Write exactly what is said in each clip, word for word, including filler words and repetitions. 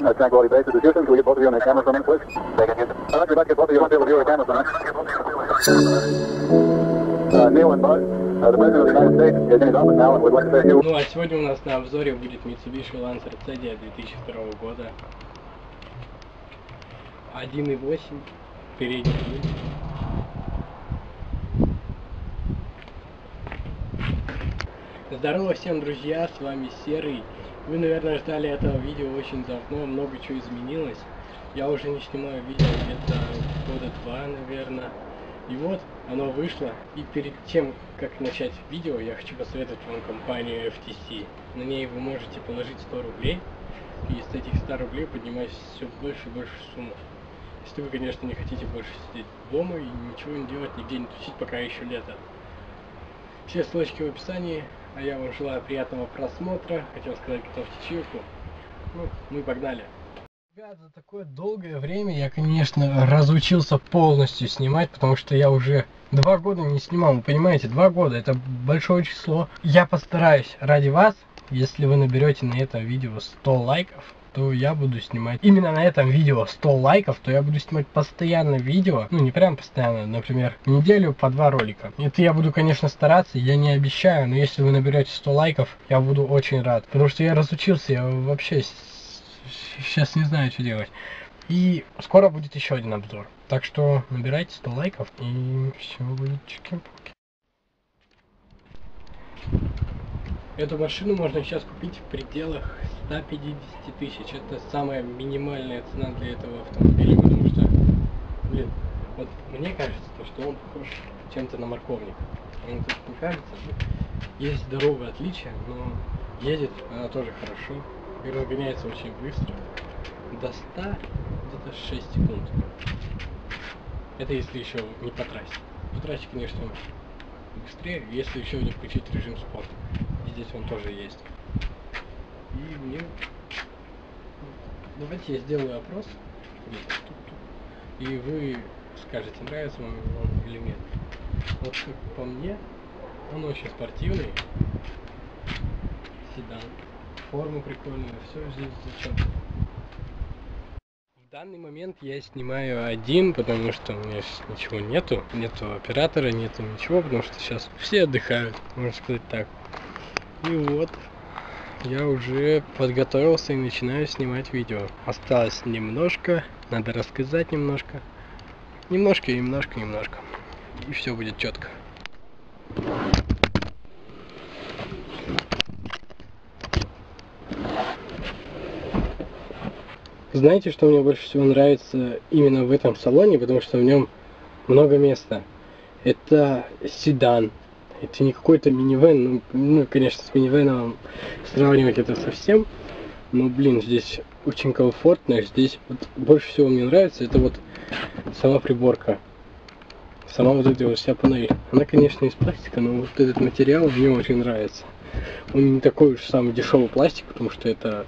Tranquility Base is Houston. Can we get both of you on the camera for a minute, please? They can get them. I'd like to get both of you on the viewer camera for a minute. Uh, Neil and Bud, uh, the President of the United States is in his office now and would like to thank you. Ну а сегодня у нас на обзоре будет Mitsubishi Lancer Cedia две тысячи второго года. один и восемь, передний вид. Здорово всем, друзья, с вами Серый. Вы, наверное, ждали этого видео очень давно, много чего изменилось. Я уже не снимаю видео где-то года два, наверное. И вот, оно вышло. И перед тем, как начать видео, я хочу посоветовать вам компанию эф ти си. На ней вы можете положить сто рублей. И с этих ста рублей поднимается все больше и больше суммы. Если вы, конечно, не хотите больше сидеть дома и ничего не делать, нигде не тусить, пока еще лето. Все ссылочки в описании. А я вам желаю приятного просмотра. Хотел сказать, готовьте чайку. Ну, мы погнали. Ребят, за такое долгое время я, конечно, разучился полностью снимать, потому что я уже два года не снимал. Вы понимаете, два года — это большое число. Я постараюсь ради вас, если вы наберете на этом видео сто лайков, то я буду снимать. Именно на этом видео сто лайков, то я буду снимать постоянно видео. Ну, не прям постоянно, например, неделю по два ролика. Это я буду, конечно, стараться, я не обещаю, но если вы наберете сто лайков, я буду очень рад. Потому что я разучился, я вообще сейчас не знаю, что делать. И скоро будет еще один обзор. Так что набирайте сто лайков, и все будет чики-пуки. Эту машину можно сейчас купить в пределах ста пятидесяти тысяч. Это самая минимальная цена для этого автомобиля, потому что, блин, вот мне кажется, что он похож чем-то на морковник. Мне тут не кажется, есть здоровые отличия, но едет она тоже хорошо и разгоняется очень быстро, до ста, где-то шесть секунд. Это если еще не по трассе. По трассе, конечно, быстрее, если еще не включить режим спорта. Здесь он тоже есть. И мне... Давайте я сделаю опрос. И вы скажете, нравится вам он или нет. Вот как по мне, он очень спортивный. Седан. Форму прикольную. Все здесь зачем. В данный момент я снимаю один, потому что у меня сейчас ничего нету. Нету оператора, нету ничего, потому что сейчас все отдыхают. Можно сказать так. И вот, я уже подготовился и начинаю снимать видео. Осталось немножко, надо рассказать немножко. Немножко, немножко, немножко. И все будет четко. Знаете, что мне больше всего нравится именно в этом салоне, потому что в нем много места? Это седан. Это не какой-то минивэн, ну, ну, конечно, с минивэном сравнивать это совсем, но, блин, здесь очень комфортно, здесь вот больше всего мне нравится, это вот сама приборка, сама вот эта вот вся панель. Она, конечно, из пластика, но вот этот материал мне очень нравится. Он не такой уж самый дешевый пластик, потому что это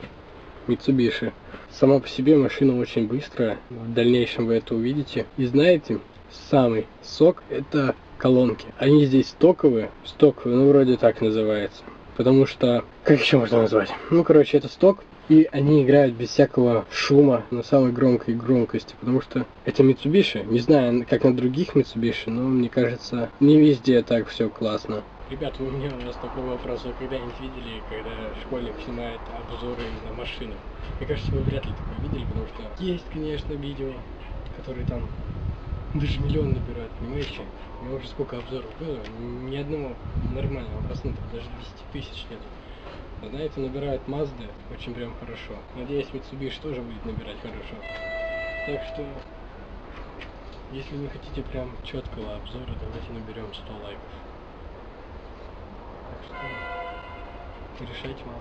Mitsubishi. Сама по себе машина очень быстрая, в дальнейшем вы это увидите. И знаете, самый сок — это колонки. Они здесь стоковые, стоковые, ну вроде так называется, потому что, как еще можно назвать? Ну, короче, это сток, и они играют без всякого шума на самой громкой громкости, потому что это Mitsubishi, не знаю, как на других Mitsubishi, но мне кажется, не везде так все классно. Ребята, у меня у вас такой вопрос, вы когда-нибудь видели, когда школьник снимает обзоры на машины? Мне кажется, вы вряд ли такое видели, потому что есть, конечно, видео, которые там даже миллион набирают, понимаете? У меня уже сколько обзоров было, ни одного нормального просмотра, даже десяти тысяч нет. А на это набирают Mazda очень прям хорошо. Надеюсь, Mitsubishi тоже будет набирать хорошо. Так что, если вы хотите прям четкого обзора, давайте наберем сто лайков. Так что, решайте вам.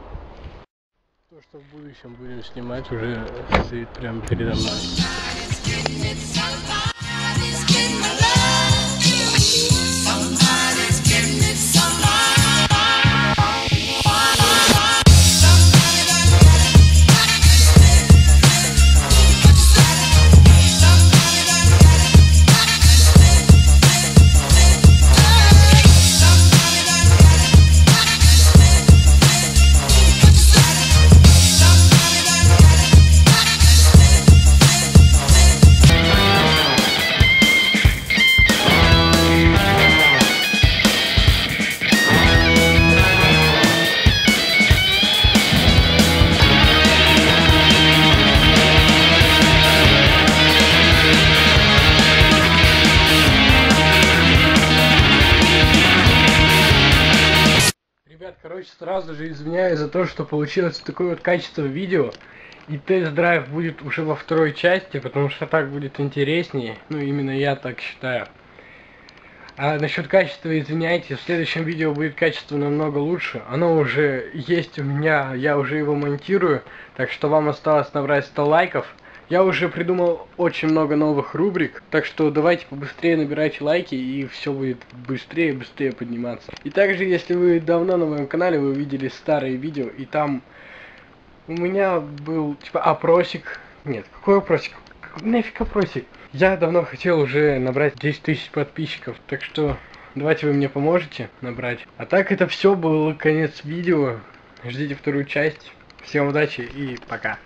То, что в будущем будем снимать, уже стоит прямо передо мной. сразу же извиняюсь за то, что получилось такое вот качество видео. И тест-драйв будет уже во второй части, потому что так будет интереснее. Ну, именно я так считаю. А насчет качества, извиняйте, в следующем видео будет качество намного лучше. Оно уже есть у меня, я уже его монтирую. Так что вам осталось набрать сто лайков. Я уже придумал очень много новых рубрик, так что давайте побыстрее набирайте лайки, и все будет быстрее и быстрее подниматься. И также, если вы давно на моем канале, вы видели старые видео, и там у меня был, типа, опросик. Нет, какой опросик? Нафиг опросик? Я давно хотел уже набрать десять тысяч подписчиков, так что давайте вы мне поможете набрать. А так это все, был конец видео, ждите вторую часть. Всем удачи и пока.